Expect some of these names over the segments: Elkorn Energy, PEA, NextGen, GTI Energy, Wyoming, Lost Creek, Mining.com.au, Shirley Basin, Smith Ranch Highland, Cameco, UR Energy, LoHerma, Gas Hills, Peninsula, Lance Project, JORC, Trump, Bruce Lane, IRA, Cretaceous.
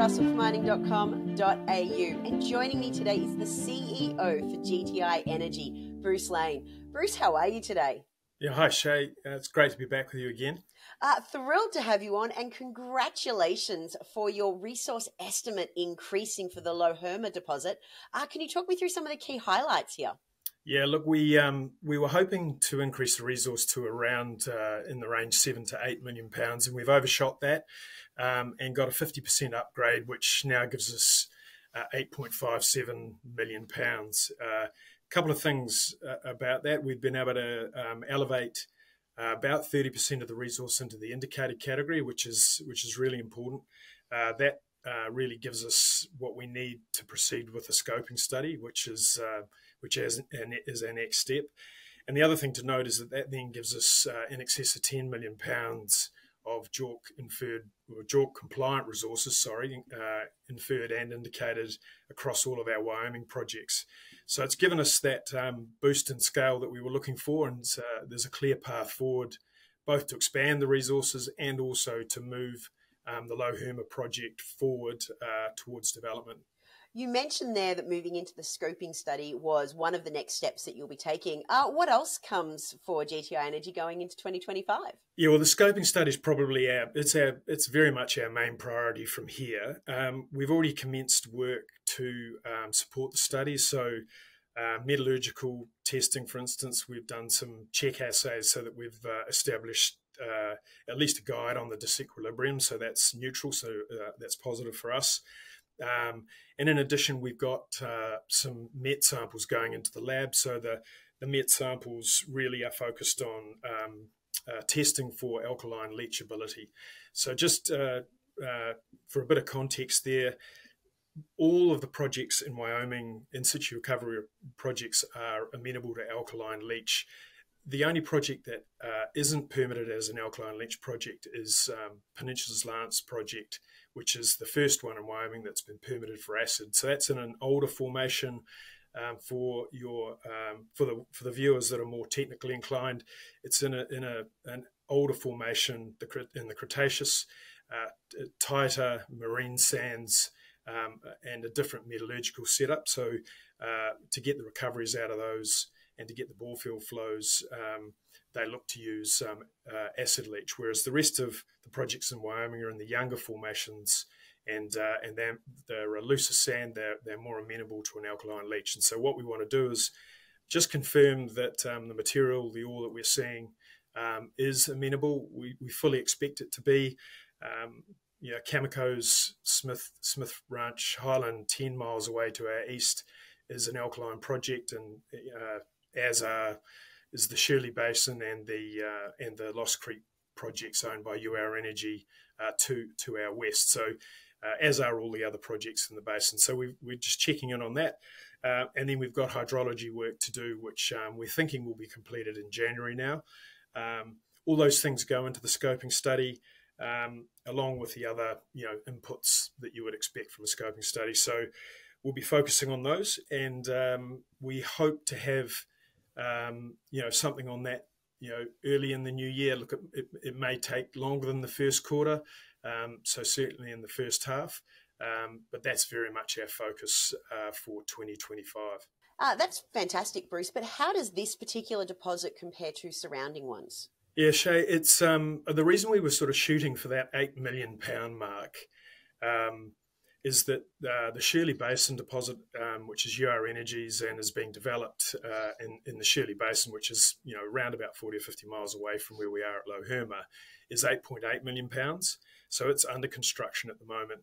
Russell from Mining.com.au, and joining me today is the CEO for GTI Energy, Bruce Lane. Bruce, how are you today? Yeah, hi Shay. It's great to be back with you again. Thrilled to have you on, and congratulations for your resource estimate increasing for the LoHerma deposit. Can you talk me through some of the key highlights here? Yeah, look, we were hoping to increase the resource to around in the range 7 to 8 million pounds, and we've overshot that and got a 50% upgrade, which now gives us 8.57 million pounds. Couple of things about that. We've been able to elevate about 30% of the resource into the indicated category, which is really important. That really gives us what we need to proceed with the scoping study, which is our next step. And the other thing to note is that then gives us in excess of 10 million pounds of JORC inferred, or JORC compliant resources, sorry, inferred and indicated across all of our Wyoming projects. So it's given us that boost in scale that we were looking for, and there's a clear path forward, both to expand the resources and also to move the LoHerma project forward towards development. You mentioned there that moving into the scoping study was one of the next steps that you'll be taking. What else comes for GTI Energy going into 2025? Yeah, well, the scoping study is probably it's very much our main priority from here. We've already commenced work to support the study. So metallurgical testing, for instance, we've done some check assays so that we've established at least a guide on the disequilibrium. So that's neutral. So that's positive for us. And in addition, we've got some MET samples going into the lab. So the MET samples really are focused on testing for alkaline leachability. So just for a bit of context there, all of the projects in Wyoming, in situ recovery projects, are amenable to alkaline leach. The only project that isn't permitted as an alkaline leach project is Peninsula's Lance Project, which is the first one in Wyoming that's been permitted for acid. So that's in an older formation. For the viewers that are more technically inclined, it's in an older formation in the Cretaceous, tighter marine sands, and a different metallurgical setup. So to get the recoveries out of those, and to get the bore field flows, they look to use acid leach, whereas the rest of the projects in Wyoming are in the younger formations, and they're a looser sand. They're more amenable to an alkaline leach. And so what we want to do is just confirm that the material, the ore that we're seeing, is amenable. We fully expect it to be. You know, Cameco's Smith Ranch Highland, 10 miles away to our east, is an alkaline project, and as is the Shirley Basin and the Lost Creek projects owned by UR Energy to our west. So as are all the other projects in the basin. So we're just checking in on that, and then we've got hydrology work to do, which we're thinking will be completed in January now. All those things go into the scoping study, along with the other inputs that you would expect from a scoping study. So we'll be focusing on those, and we hope to have something on that early in the new year. Look, it may take longer than the first quarter, so certainly in the first half, but that's very much our focus for 2025. That's fantastic, Bruce. But how does this particular deposit compare to surrounding ones? Yeah, Shay, it's the reason we were sort of shooting for that 8 million pound mark. Is that the Shirley Basin deposit, which is UR Energy's and is being developed in the Shirley Basin, which is around about 40 or 50 miles away from where we are at LoHerma, is 8.8 million pounds. So it's under construction at the moment.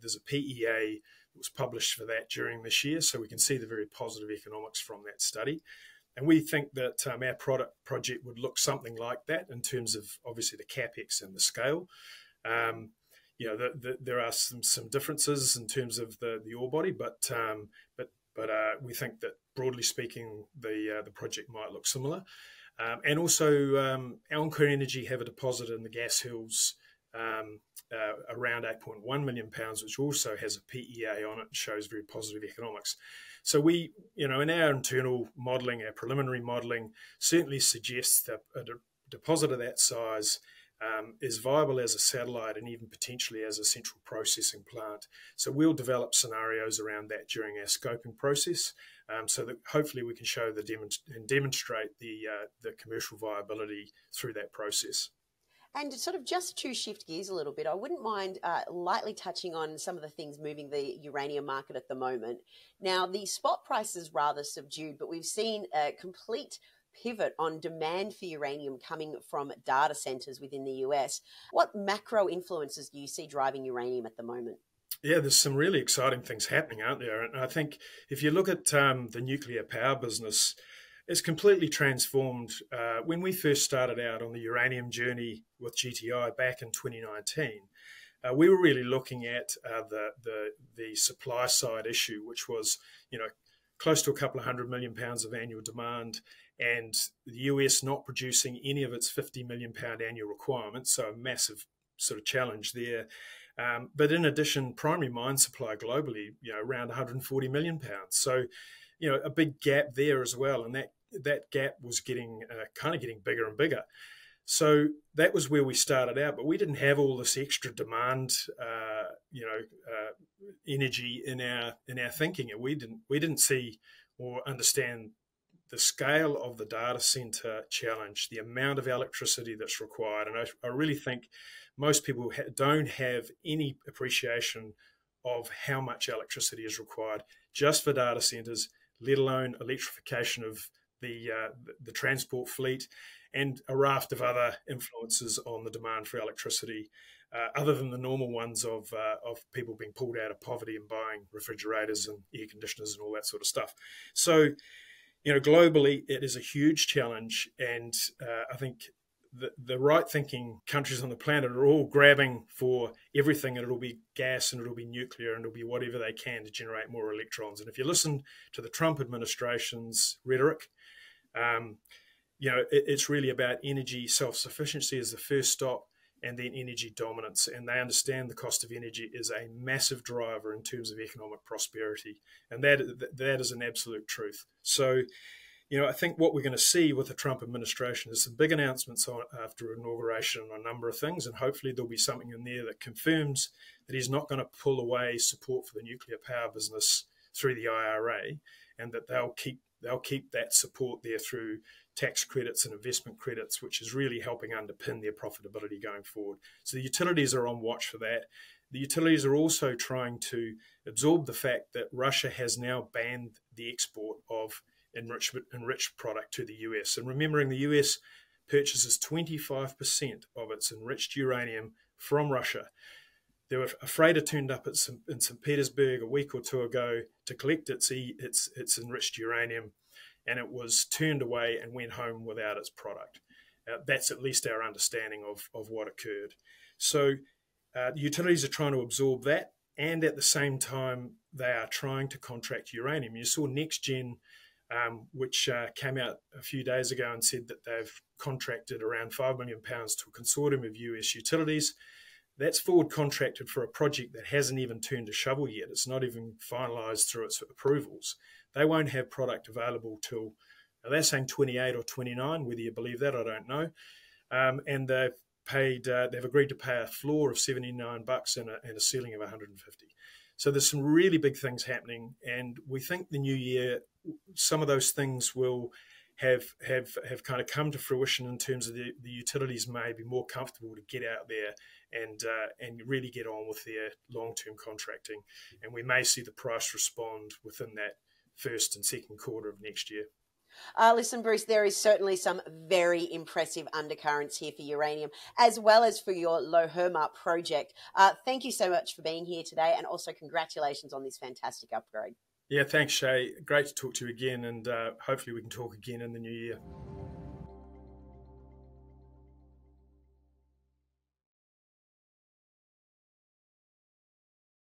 There's a PEA that was published for that during this year, so we can see the very positive economics from that study. And we think that our project would look something like that in terms of obviously the capex and the scale. There are some differences in terms of the ore body, but we think that broadly speaking, the project might look similar. And also, Elkorn Energy have a deposit in the Gas Hills around 8.1 million pounds, which also has a PEA on it, shows very positive economics. So we, in our internal modelling, our preliminary modelling, certainly suggests that a deposit of that size is viable as a satellite and even potentially as a central processing plant. So we'll develop scenarios around that during our scoping process, so that hopefully we can show the demonstrate the commercial viability through that process. And sort of just to shift gears a little bit, I wouldn't mind lightly touching on some of the things moving the uranium market at the moment. Now, the spot price is rather subdued, but we've seen a complete pivot on demand for uranium coming from data centers within the US. What macro influences do you see driving uranium at the moment? Yeah, there's some really exciting things happening, aren't there? And I think if you look at the nuclear power business, it's completely transformed. When we first started out on the uranium journey with GTI back in 2019, we were really looking at the supply side issue, which was, you know, close to a couple of $100 million of annual demand, and the US not producing any of its $50 million annual requirement. So a massive sort of challenge there. But in addition, primary mine supply globally, you know, around $140 million. So, you know, a big gap there as well, and that gap was getting kind of getting bigger and bigger. So that was where we started out, but we didn't have all this extra demand, energy in our thinking, and we didn't see or understand the scale of the data center challenge, the amount of electricity that's required, and I really think most people don't have any appreciation of how much electricity is required just for data centers, let alone electrification of the transport fleet and a raft of other influences on the demand for electricity, other than the normal ones of people being pulled out of poverty and buying refrigerators and air conditioners and all that sort of stuff. So, you know, globally, it is a huge challenge, and I think the right-thinking countries on the planet are all grabbing for everything, and it'll be gas, and it'll be nuclear, and it'll be whatever they can to generate more electrons. And if you listen to the Trump administration's rhetoric, you know, it's really about energy self-sufficiency as the first stop, and then energy dominance. And they understand the cost of energy is a massive driver in terms of economic prosperity, and that is an absolute truth. So, you know, I think what we're going to see with the Trump administration is some big announcements after inauguration on a number of things, and hopefully there'll be something in there that confirms that he's not going to pull away support for the nuclear power business through the IRA, and that they'll keep that support there through tax credits and investment credits, which is really helping underpin their profitability going forward. So the utilities are on watch for that. The utilities are also trying to absorb the fact that Russia has now banned the export of enriched product to the US. And remembering the US purchases 25% of its enriched uranium from Russia. There were a freighter turned up in St. Petersburg a week or two ago to collect its enriched uranium, and it was turned away and went home without its product. That's at least our understanding of what occurred. So the utilities are trying to absorb that, and at the same time, they are trying to contract uranium. You saw NextGen, which came out a few days ago and said that they've contracted around £5 million to a consortium of US utilities. That's forward contracted for a project that hasn't even turned a shovel yet. It's not even finalised through its approvals. They won't have product available till, now they're saying 28 or 29, whether you believe that, I don't know. And they've paid, they've agreed to pay a floor of $79 and a ceiling of 150. So there's some really big things happening, and we think the new year, some of those things will have kind of come to fruition in terms of the utilities may be more comfortable to get out there and really get on with their long-term contracting. And we may see the price respond within that first and second quarter of next year. Listen, Bruce, there is certainly some very impressive undercurrents here for uranium, as well as for your LoHerma project. Thank you so much for being here today, and also congratulations on this fantastic upgrade. Yeah, thanks, Shay. Great to talk to you again, and hopefully we can talk again in the new year.